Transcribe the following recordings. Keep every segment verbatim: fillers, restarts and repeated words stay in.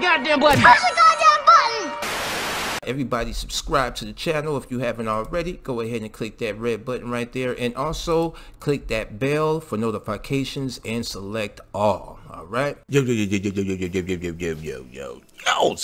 Goddamn button. Push the goddamn button. Everybody subscribe to the channel if you haven't already. Go ahead and click that red button right there, and also click that bell for notifications and select all. All right. Yo yo yo yo yo yo yo yo yo yo yo yo yo.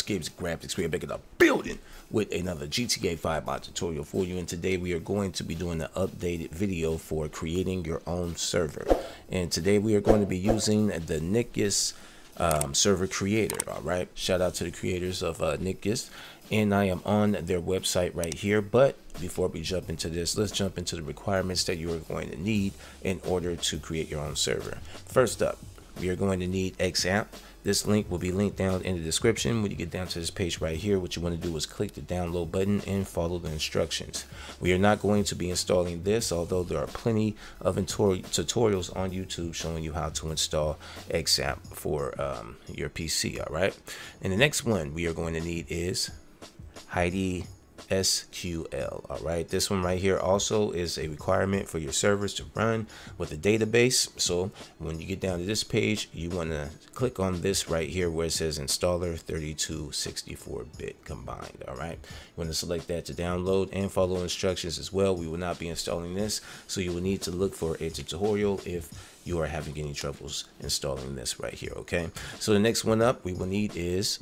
Games and Graphics. We are back in the building with another G T A five mod tutorial for you, and today we are going to be doing an updated video for creating your own server. And today we are going to be using the Nikyus Um, server creator. All right, shout out to the creators of uh, Nikyus, and I am on their website right here. But before we jump into this, let's jump into the requirements that you are going to need in order to create your own server. First up, we are going to need XAMPP. This link will be linked down in the description. When you get down to this page right here, what you want to do is click the download button and follow the instructions. We are not going to be installing this, although there are plenty of tutorials on YouTube showing you how to install XAMPP for um, your P C, all right? And the next one we are going to need is HeidiSQL, all right? This one right here also is a requirement for your servers to run with a database. So when you get down to this page, you want to click on this right here where it says installer thirty-two sixty-four bit combined, all right? You want to select that to download and follow instructions as well. We will not be installing this, so you will need to look for a tutorial if you are having any troubles installing this right here, okay? So the next one up we will need is,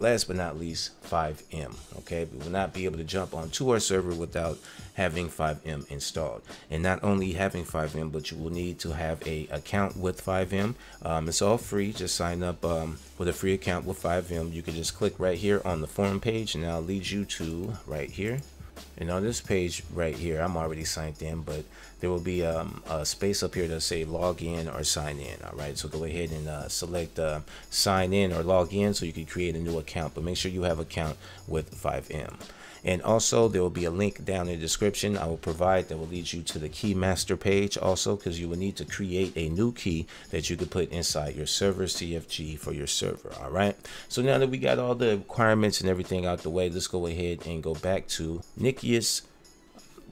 last but not least, FiveM. Okay, we will not be able to jump onto our server without having FiveM installed. And not only having FiveM, but you will need to have a account with FiveM. Um, it's all free. Just sign up um, with a free account with FiveM. You can just click right here on the forum page, and that'll lead you to right here. And on this page right here, I'm already signed in, but there will be um, a space up here to say log in or sign in. All right, so go ahead and uh, select uh, sign in or log in so you can create a new account, but make sure you have an account with FiveM. And also there will be a link down in the description I will provide that will lead you to the Keymaster page also, because you will need to create a new key that you could put inside your server C F G for your server. All right, so now that we got all the requirements and everything out the way, let's go ahead and go back to Nikyus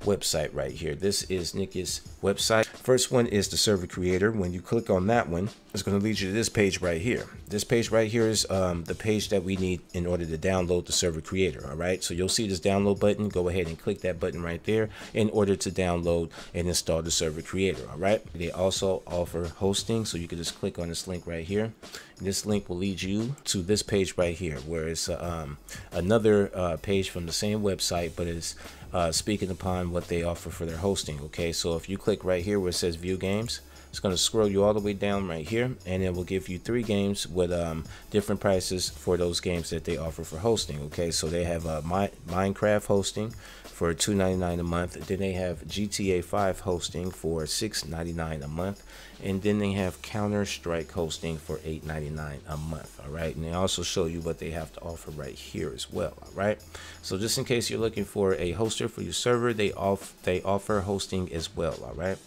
website right here. This is Nikyus website. First one is the server creator. When you click on that one, it's going to lead you to this page right here. This page right here is um, the page that we need in order to download the server creator. All right, so you'll see this download button. Go ahead and click that button right there in order to download and install the server creator. All right, they also offer hosting, so you can just click on this link right here. This link will lead you to this page right here where it's uh, um, another uh, page from the same website, but it's uh, speaking upon what they offer for their hosting. Okay, so if you click right here where it says view games, it's going to scroll you all the way down right here, and it will give you three games with um, different prices for those games that they offer for hosting. Okay, so they have uh, Mi Minecraft hosting for two ninety-nine a month. Then they have G T A five hosting for six ninety-nine a month. And then they have Counter-Strike hosting for eight ninety-nine a month. All right, and they also show you what they have to offer right here as well. All right, so just in case you're looking for a hoster for your server, they off they offer hosting as well. All right.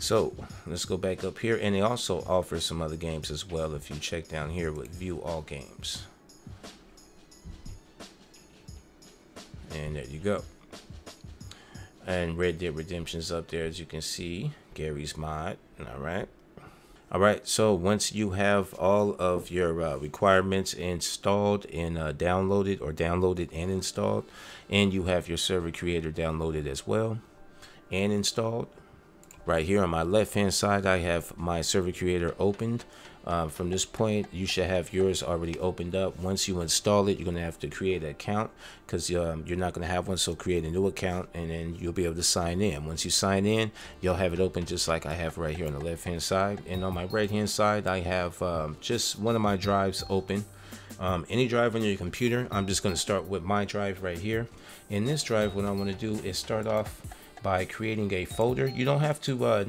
So let's go back up here, and they also offer some other games as well. If you check down here with view all games, and there you go. And Red Dead Redemption's up there, as you can see, Gary's Mod. All right. All right, so once you have all of your uh, requirements installed and uh, downloaded, or downloaded and installed, and you have your server creator downloaded as well and installed, right here on my left hand side I have my server creator opened. Uh, from this point you should have yours already opened up. Once you install it, you're going to have to create an account, because um, you're not going to have one, so create a new account, and then you'll be able to sign in. Once you sign in, you'll have it open just like I have right here on the left hand side. And on my right hand side I have um, just one of my drives open. Um, any drive on your computer. I'm just going to start with my drive right here. In this drive, what I want to do is start off by creating a folder. You don't have to uh,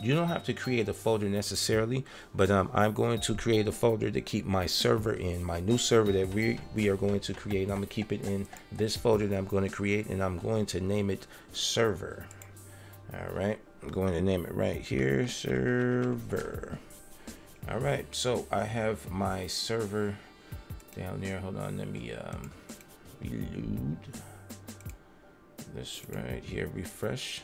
you don't have to create a folder necessarily, but um, I'm going to create a folder to keep my server in, my new server that we we are going to create. I'm gonna keep it in this folder that I'm going to create, and I'm going to name it server. All right, I'm going to name it right here, server. All right, so I have my server down there. Hold on, let me um, reload this right here, refresh.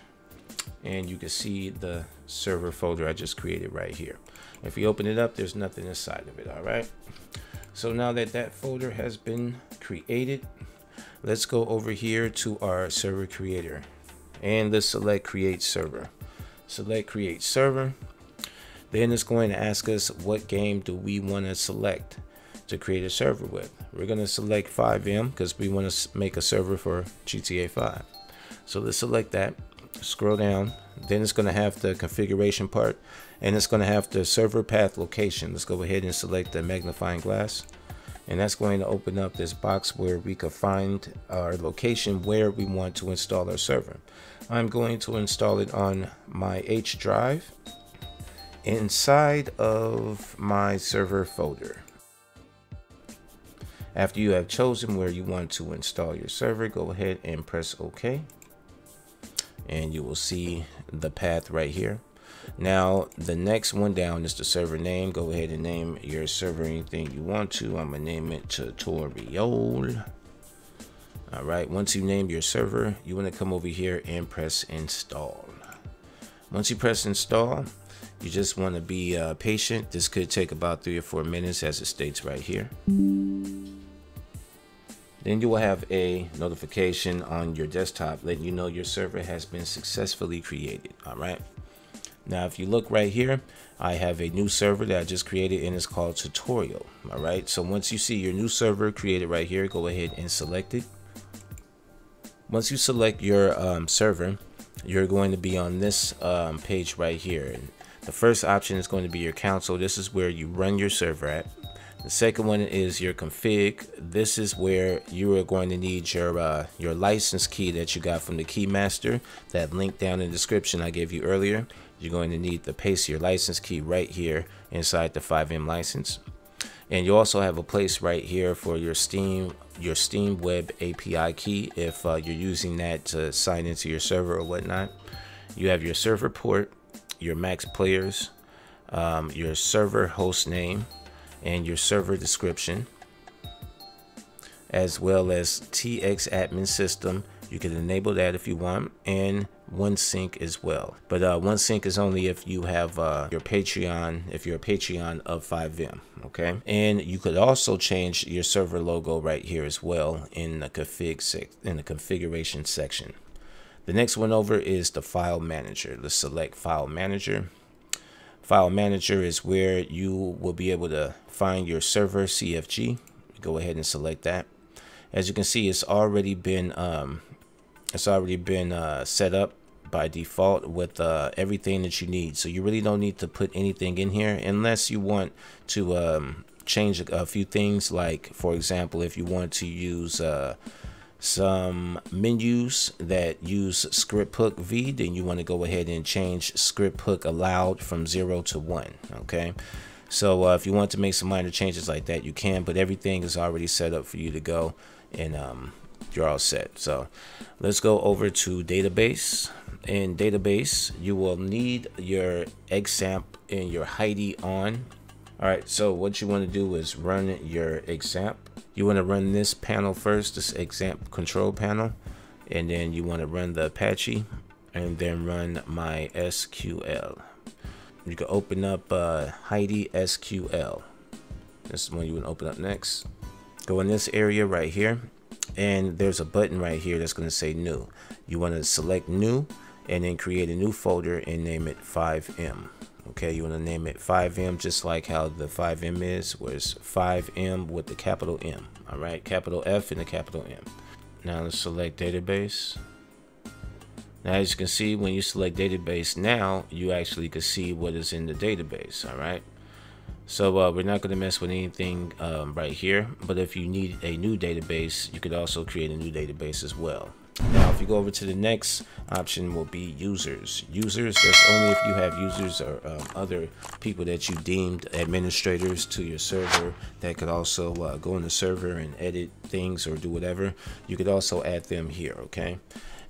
And you can see the server folder I just created right here. If we open it up, there's nothing inside of it, all right? So now that that folder has been created, let's go over here to our server creator and let's select create server. Select create server. Then it's going to ask us what game do we want to select to create a server with. We're going to select FiveM because we want to make a server for G T A five. So let's select that. Scroll down, then it's going to have the configuration part and it's going to have the server path location. Let's go ahead and select the magnifying glass, and that's going to open up this box where we can find our location where we want to install our server. I'm going to install it on my H drive inside of my server folder. After you have chosen where you want to install your server, go ahead and press OK. And you will see the path right here. Now the next one down is the server name. Go ahead and name your server anything you want to. I'm gonna name it tutorial. All right, once you name your server, you want to come over here and press install. Once you press install, you just want to be uh, patient. This could take about three or four minutes as it states right here. Then you will have a notification on your desktop letting you know your server has been successfully created. All right. Now, if you look right here, I have a new server that I just created and it's called tutorial. All right. So once you see your new server created right here, go ahead and select it. Once you select your um, server, you're going to be on this um, page right here. And the first option is going to be your console. This is where you run your server at. The second one is your config. This is where you are going to need your uh, your license key that you got from the Keymaster. That link down in the description I gave you earlier. You're going to need to paste your license key right here inside the FiveM license. And you also have a place right here for your Steam your Steam Web A P I key if uh, you're using that to sign into your server or whatnot. You have your server port, your max players, um, your server host name, and your server description, as well as T X admin system. You can enable that if you want, and OneSync as well. But uh, OneSync is only if you have uh, your Patreon, if you're a Patreon of FiveM, okay? And you could also change your server logo right here as well in the config sec in the configuration section. The next one over is the file manager. Let's select file manager. File manager is where you will be able to find your server C F G. Go ahead and select that. As you can see, it's already been um, it's already been uh, set up by default with uh, everything that you need. So you really don't need to put anything in here unless you want to um, change a few things. Like for example, if you want to use uh, some menus that use script hook V, then you want to go ahead and change script hook allowed from zero to one. Okay, so uh, if you want to make some minor changes like that, you can, but everything is already set up for you to go, and um, you're all set. So let's go over to database. In database, you will need your XAMPP and your Heidi on. All right, so what you want to do is run your XAMPP. You want to run this panel first, this XAMPP control panel, and then you want to run the Apache and then run my S Q L. You can open up uh, HeidiSQL. This is the one you want to open up next. Go in this area right here, and there's a button right here that's going to say new. You want to select new and then create a new folder and name it FiveM. Okay, you want to name it FiveM just like how the FiveM is, where it's FiveM with the capital M. All right, capital F and the capital M. Now let's select database. Now as you can see, when you select database now, you actually can see what is in the database. All right, so uh, we're not going to mess with anything um, right here, but if you need a new database, you could also create a new database as well. Now, if you go over to the next option will be users. Users, that's only if you have users or um, other people that you deemed administrators to your server that could also uh, go in the server and edit things or do whatever. You could also add them here, okay?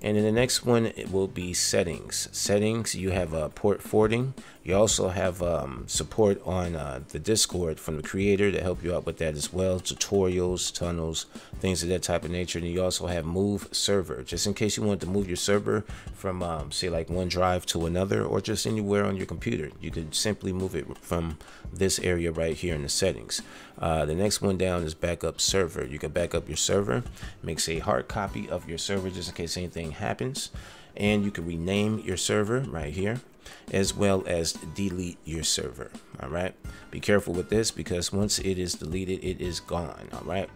And then the next one, it will be settings. Settings, you have a uh, port forwarding. You also have um, support on uh, the Discord from the creator to help you out with that as well. Tutorials, tunnels, things of that type of nature. And you also have move server, just in case you want to move your server from um, say like one drive to another, or just anywhere on your computer. You can simply move it from this area right here in the settings. Uh, the next one down is backup server. You can back up your server, makes a hard copy of your server just in case anything happens. And you can rename your server right here, as well as delete your server. All right, be careful with this, because once it is deleted, it is gone. All right,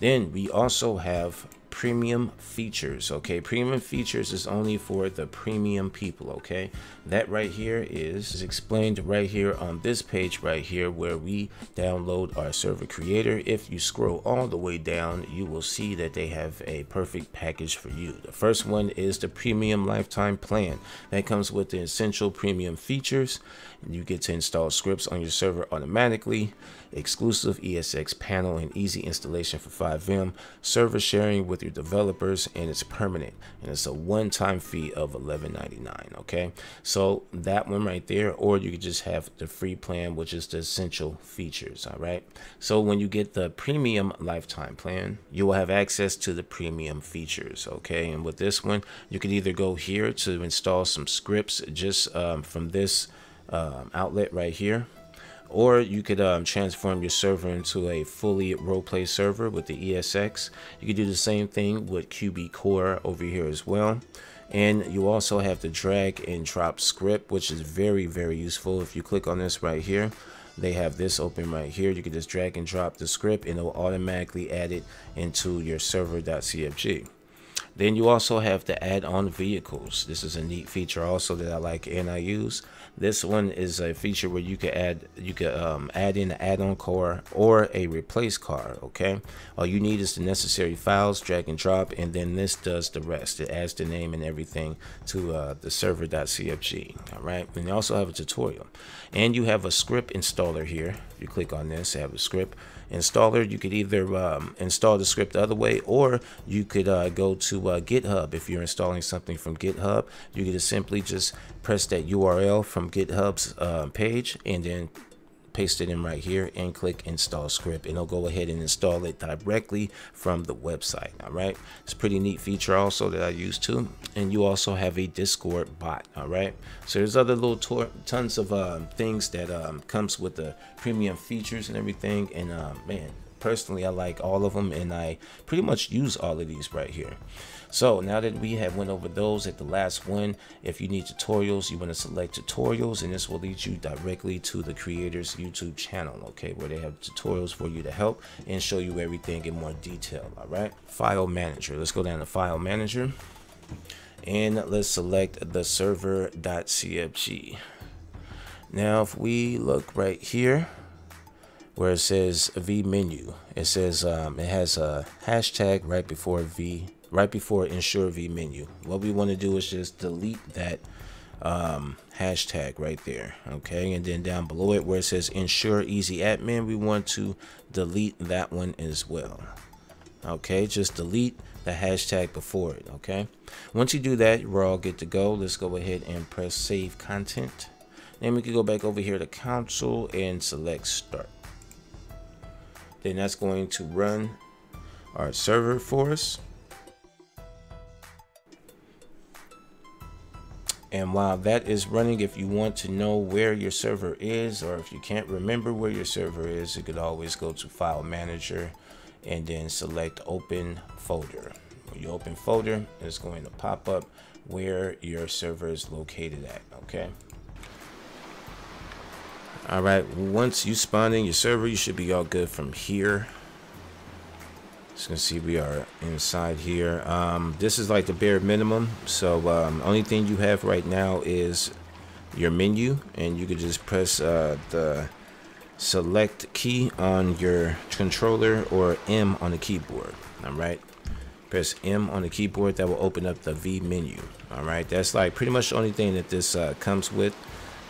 then we also have premium features. Okay, premium features is only for the premium people. Okay, that right here is, is explained right here on this page right here, where we download our server creator. If you scroll all the way down, you will see that they have a perfect package for you. The first one is the premium lifetime plan that comes with the essential premium features. You get to install scripts on your server automatically, exclusive E S X panel and easy installation for FiveM, server sharing with your developers, and it's permanent, and it's a one-time fee of eleven ninety-nine. Okay, so that one right there, or you could just have the free plan, which is the essential features. All right, so when you get the premium lifetime plan, you will have access to the premium features. Okay, and with this one, you can either go here to install some scripts just um, from this um, outlet right here, or you could um, transform your server into a fully roleplay server with the E S X. You could do the same thing with Q B Core over here as well. And you also have the drag and drop script, which is very, very useful. If you click on this right here, they have this open right here. You can just drag and drop the script and it will automatically add it into your server dot C F G. Then you also have the add-on vehicles. This is a neat feature also that I like and I use. This one is a feature where you can add, you can um, add in an add-on car or a replace car. Okay, all you need is the necessary files, drag and drop, and then this does the rest. It adds the name and everything to uh, the server dot C F G. All right, and you also have a tutorial, and you have a script installer here. If you click on this, I have a script installer. You could either um, install the script the other way, or you could uh, go to uh, GitHub. If you're installing something from GitHub, you could just simply just press that U R L from GitHub's uh, page and then paste it in right here and click install script, and it'll go ahead and install it directly from the website. All right, it's a pretty neat feature also that I use too. And you also have a Discord bot. All right, so there's other little tons of um, things that um, comes with the premium features and everything. And uh, man, personally, I like all of them, and I pretty much use all of these right here. So now that we have went over those, at the last one, if you need tutorials, you want to select tutorials, and this will lead you directly to the creator's YouTube channel, okay, where they have tutorials for you to help and show you everything in more detail. All right, file manager. Let's go down to file manager, and let's select the server dot C F G. Now, if we look right here, where it says V menu, it says um, it has a hashtag right before V, right before ensure V menu. What we want to do is just delete that um, hashtag right there, okay? And then down below it, where it says ensure easy admin, we want to delete that one as well. Okay, just delete the hashtag before it, okay? Once you do that, we're all good to go. Let's go ahead and press save content. Then we can go back over here to console and select start. Then that's going to run our server for us. And while that is running, if you want to know where your server is, or if you can't remember where your server is, you could always go to file manager and then select open folder. When you open folder, it's going to pop up where your server is located at, okay? All right, once you spawn in your server, you should be all good from here. As you can see, we are inside here. Um, this is like the bare minimum. So um, only thing you have right now is your menu, and you could just press uh, the select key on your controller or M on the keyboard. All right, press M on the keyboard. That will open up the V menu. All right, that's like pretty much the only thing that this uh, comes with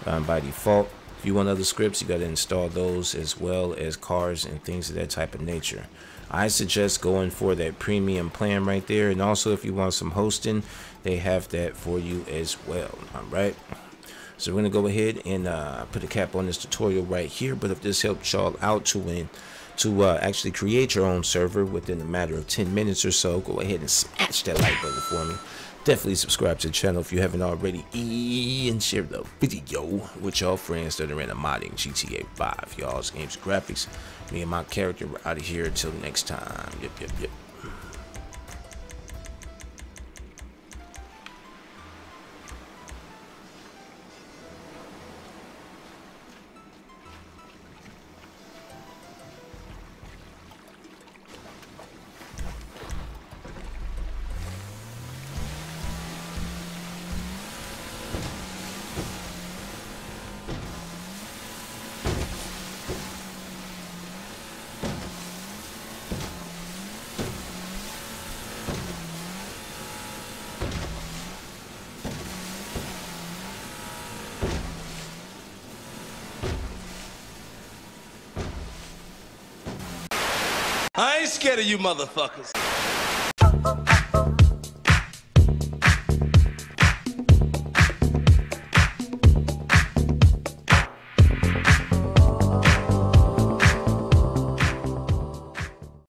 um, by default. If you want other scripts, you got to install those, as well as cars and things of that type of nature. I suggest going for that premium plan right there. And also, if you want some hosting, they have that for you as well. All right. So we're going to go ahead and uh, put a cap on this tutorial right here. But if this helped y'all out to win, to uh, actually create your own server within a matter of ten minutes or so, go ahead and smash that like button for me. Definitely subscribe to the channel if you haven't already, and share the video with y'all friends that are into modding G T A five, y'all's games graphics. Me and my character, we're out of here until next time. Yep, yep, yep. I ain't scared of you motherfuckers.